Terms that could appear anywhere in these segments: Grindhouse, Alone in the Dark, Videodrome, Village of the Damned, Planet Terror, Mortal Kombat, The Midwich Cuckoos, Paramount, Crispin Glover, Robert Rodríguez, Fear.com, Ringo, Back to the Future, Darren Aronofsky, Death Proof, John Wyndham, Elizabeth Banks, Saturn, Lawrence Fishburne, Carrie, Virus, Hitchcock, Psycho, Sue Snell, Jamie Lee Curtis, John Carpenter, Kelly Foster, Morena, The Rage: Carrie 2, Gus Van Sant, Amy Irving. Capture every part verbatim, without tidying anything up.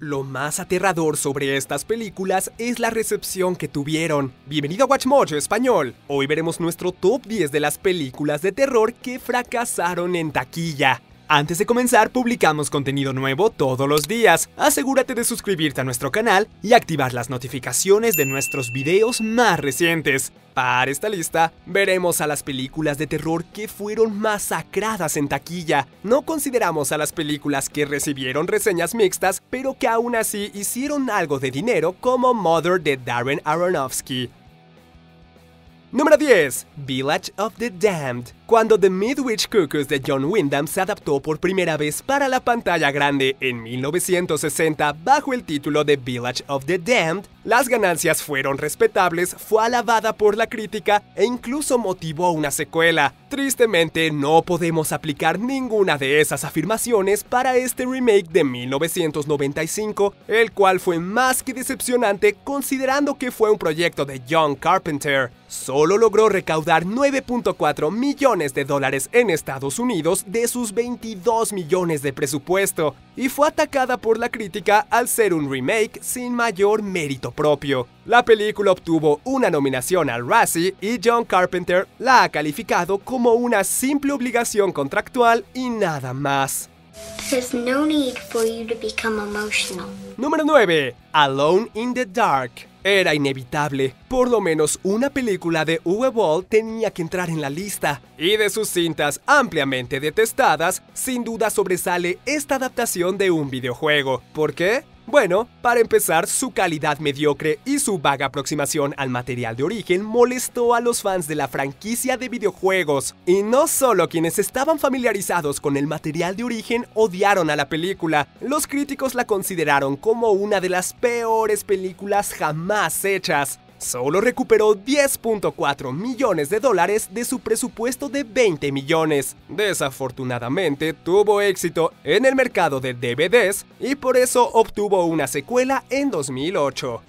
Lo más aterrador sobre estas películas es la recepción que tuvieron. Bienvenido a WatchMojo Español. Hoy veremos nuestro top diez de las películas de terror que fracasaron en taquilla. Antes de comenzar, publicamos contenido nuevo todos los días. Asegúrate de suscribirte a nuestro canal y activar las notificaciones de nuestros videos más recientes. Para esta lista, veremos a las películas de terror que fueron masacradas en taquilla. No consideramos a las películas que recibieron reseñas mixtas, pero que aún así hicieron algo de dinero, como Mother de Darren Aronofsky. Número diez. Village of the Damned. Cuando The Midwich Cuckoos de John Wyndham se adaptó por primera vez para la pantalla grande en mil novecientos sesenta bajo el título de Village of the Damned, las ganancias fueron respetables, fue alabada por la crítica e incluso motivó una secuela. Tristemente, no podemos aplicar ninguna de esas afirmaciones para este remake de mil novecientos noventa y cinco, el cual fue más que decepcionante considerando que fue un proyecto de John Carpenter. Solo logró recaudar nueve punto cuatro millones de dólares en Estados Unidos de sus veintidós millones de presupuesto, y fue atacada por la crítica al ser un remake sin mayor mérito propio. La película obtuvo una nominación al Razzie y John Carpenter la ha calificado como una simple obligación contractual y nada más. There's no need for you to become emotional. Número nueve. Alone in the Dark. Era inevitable, por lo menos una película de Uwe Boll tenía que entrar en la lista, y de sus cintas ampliamente detestadas, sin duda sobresale esta adaptación de un videojuego. ¿Por qué? Bueno, para empezar, su calidad mediocre y su vaga aproximación al material de origen molestó a los fans de la franquicia de videojuegos. Y no solo quienes estaban familiarizados con el material de origen odiaron a la película, los críticos la consideraron como una de las peores películas jamás hechas. Solo recuperó diez punto cuatro millones de dólares de su presupuesto de veinte millones. Desafortunadamente, tuvo éxito en el mercado de D V Ds y por eso obtuvo una secuela en dos mil ocho.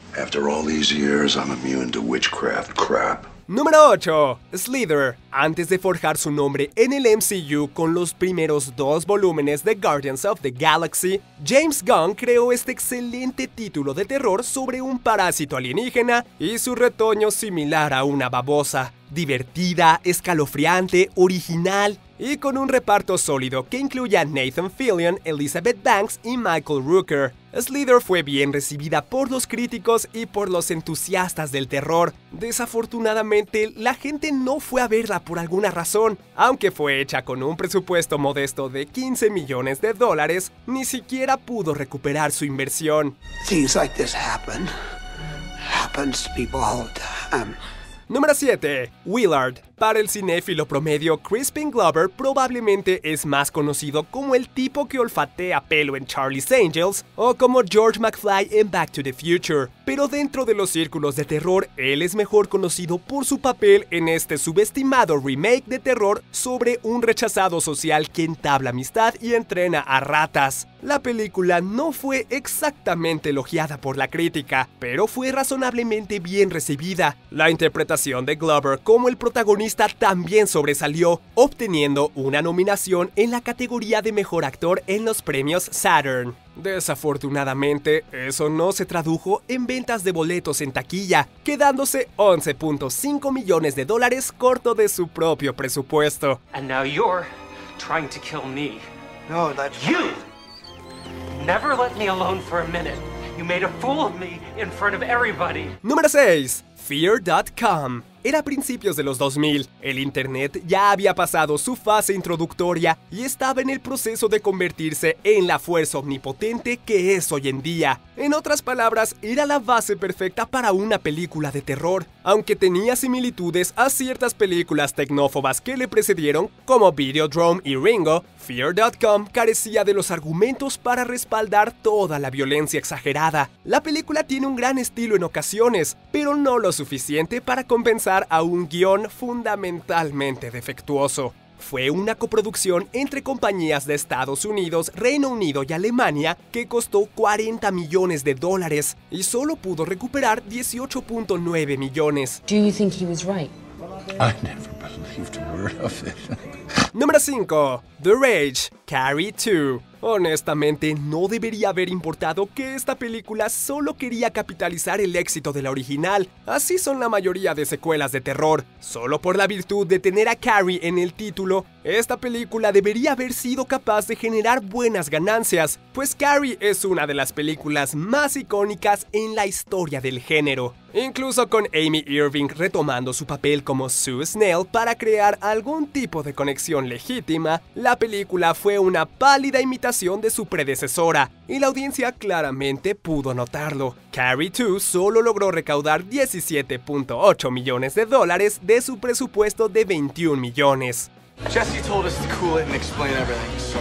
Número ocho. Slither. Antes de forjar su nombre en el M C U con los primeros dos volúmenes de Guardians of the Galaxy, James Gunn creó este excelente título de terror sobre un parásito alienígena y su retoño similar a una babosa. Divertida, escalofriante, original y con un reparto sólido que incluye a Nathan Fillion, Elizabeth Banks y Michael Rooker. Slither fue bien recibida por los críticos y por los entusiastas del terror. Desafortunadamente, la gente no fue a verla por alguna razón. Aunque fue hecha con un presupuesto modesto de quince millones de dólares, ni siquiera pudo recuperar su inversión. Things like this happen. Happens to people all the time. Número siete. Willard. Para el cinéfilo promedio, Crispin Glover probablemente es más conocido como el tipo que olfatea pelo en Charlie's Angels o como George McFly en Back to the Future, pero dentro de los círculos de terror, él es mejor conocido por su papel en este subestimado remake de terror sobre un rechazado social que entabla amistad y entrena a ratas. La película no fue exactamente elogiada por la crítica, pero fue razonablemente bien recibida. La interpretación La actuación de Glover como el protagonista también sobresalió, obteniendo una nominación en la categoría de Mejor Actor en los premios Saturn. Desafortunadamente, eso no se tradujo en ventas de boletos en taquilla, quedándose once punto cinco millones de dólares corto de su propio presupuesto. And now you're trying to kill me. No, that's you. Never let me alone for a minute. You made a fool of me in front of everybody. Número seis. Fear punto com. Era a principios de los dos mil, el internet ya había pasado su fase introductoria y estaba en el proceso de convertirse en la fuerza omnipotente que es hoy en día. En otras palabras, era la base perfecta para una película de terror, aunque tenía similitudes a ciertas películas tecnófobas que le precedieron, como Videodrome y Ringo. Fear punto com carecía de los argumentos para respaldar toda la violencia exagerada. La película tiene un gran estilo en ocasiones, pero no lo suficiente para compensar a un guión fundamentalmente defectuoso. Fue una coproducción entre compañías de Estados Unidos, Reino Unido y Alemania que costó cuarenta millones de dólares y solo pudo recuperar dieciocho punto nueve millones. Número cinco. The Rage. Carrie dos. Honestamente, no debería haber importado que esta película solo quería capitalizar el éxito de la original. Así son la mayoría de secuelas de terror. Solo por la virtud de tener a Carrie en el título, esta película debería haber sido capaz de generar buenas ganancias, pues Carrie es una de las películas más icónicas en la historia del género. Incluso con Amy Irving retomando su papel como Sue Snell para crear algún tipo de conexión legítima, la película fue una pálida imitación de su predecesora, y la audiencia claramente pudo notarlo. Carrie dos solo logró recaudar diecisiete punto ocho millones de dólares de su presupuesto de veintiún millones. Jesse told us to cool it and explain everything, so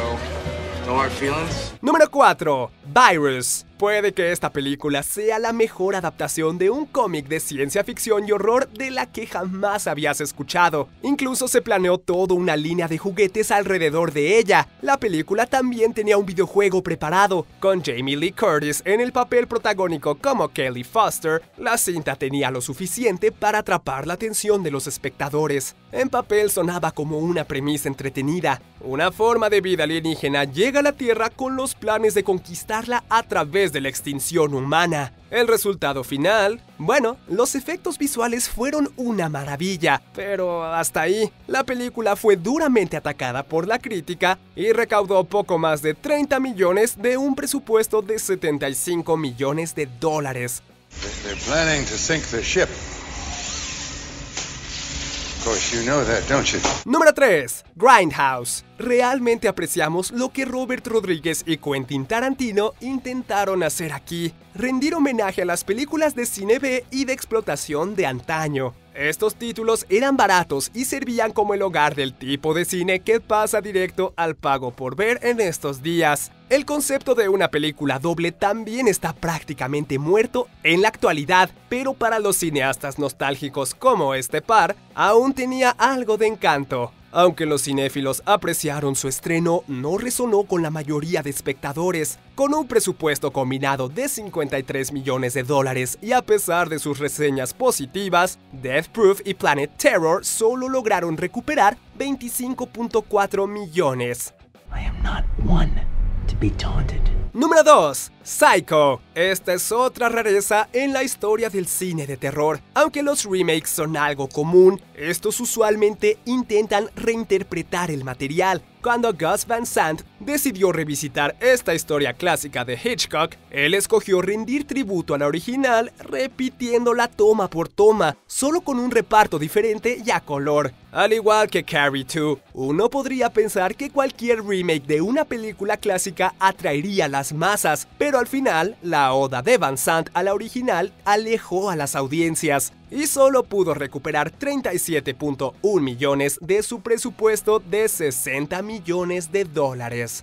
no hard feelings. Número cuatro. Virus. Puede que esta película sea la mejor adaptación de un cómic de ciencia ficción y horror de la que jamás habías escuchado. Incluso se planeó toda una línea de juguetes alrededor de ella. La película también tenía un videojuego preparado. Con Jamie Lee Curtis en el papel protagónico como Kelly Foster, la cinta tenía lo suficiente para atrapar la atención de los espectadores. En papel sonaba como una premisa entretenida. Una forma de vida alienígena llega a la Tierra con los planes de conquistarla a través de de la extinción humana. El resultado final, bueno, los efectos visuales fueron una maravilla, pero hasta ahí. La película fue duramente atacada por la crítica y recaudó poco más de treinta millones de un presupuesto de setenta y cinco millones de dólares. They're planning to sink the ship. You know that, don't you? Número tres. Grindhouse. Realmente apreciamos lo que Robert Rodríguez y Quentin Tarantino intentaron hacer aquí, rendir homenaje a las películas de cine B y de explotación de antaño. Estos títulos eran baratos y servían como el hogar del tipo de cine que pasa directo al pago por ver en estos días. El concepto de una película doble también está prácticamente muerto en la actualidad, pero para los cineastas nostálgicos como este par, aún tenía algo de encanto. Aunque los cinéfilos apreciaron su estreno, no resonó con la mayoría de espectadores. Con un presupuesto combinado de cincuenta y tres millones de dólares y a pesar de sus reseñas positivas, Death Proof y Planet Terror solo lograron recuperar veinticinco punto cuatro millones. I am not one to be taunted. Número dos. Psycho. Esta es otra rareza en la historia del cine de terror. Aunque los remakes son algo común, estos usualmente intentan reinterpretar el material. Cuando Gus Van Sant decidió revisitar esta historia clásica de Hitchcock, él escogió rendir tributo a la original repitiéndola toma por toma, solo con un reparto diferente y a color. Al igual que Carrie dos, uno podría pensar que cualquier remake de una película clásica atraería a las masas, pero Pero al final, la oda de Van Sant a la original alejó a las audiencias y solo pudo recuperar treinta y siete punto uno millones de su presupuesto de sesenta millones de dólares.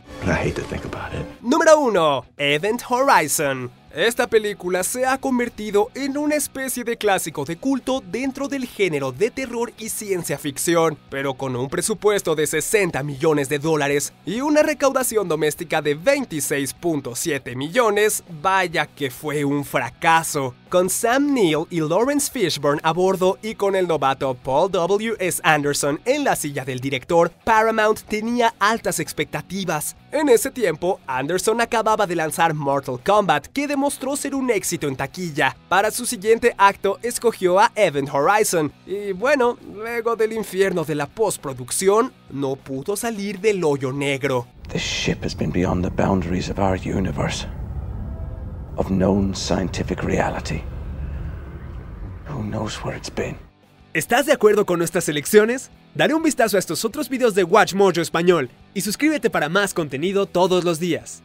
Número uno. Event Horizon. Esta película se ha convertido en una especie de clásico de culto dentro del género de terror y ciencia ficción, pero con un presupuesto de sesenta millones de dólares y una recaudación doméstica de veintiséis punto siete millones, vaya que fue un fracaso. Con Sam Neill y Lawrence Fishburne a bordo y con el novato Paul doble u ese Anderson en la silla del director, Paramount tenía altas expectativas. En ese tiempo, Anderson acababa de lanzar Mortal Kombat, que demostró ser un éxito en taquilla. Para su siguiente acto, escogió a Event Horizon. Y bueno, luego del infierno de la postproducción, no pudo salir del hoyo negro. This ship has been beyond the boundaries of our universe. Of known scientific reality. Who knows where it's been? ¿Estás de acuerdo con nuestras selecciones? Daré un vistazo a estos otros videos de WatchMojo Español y suscríbete para más contenido todos los días.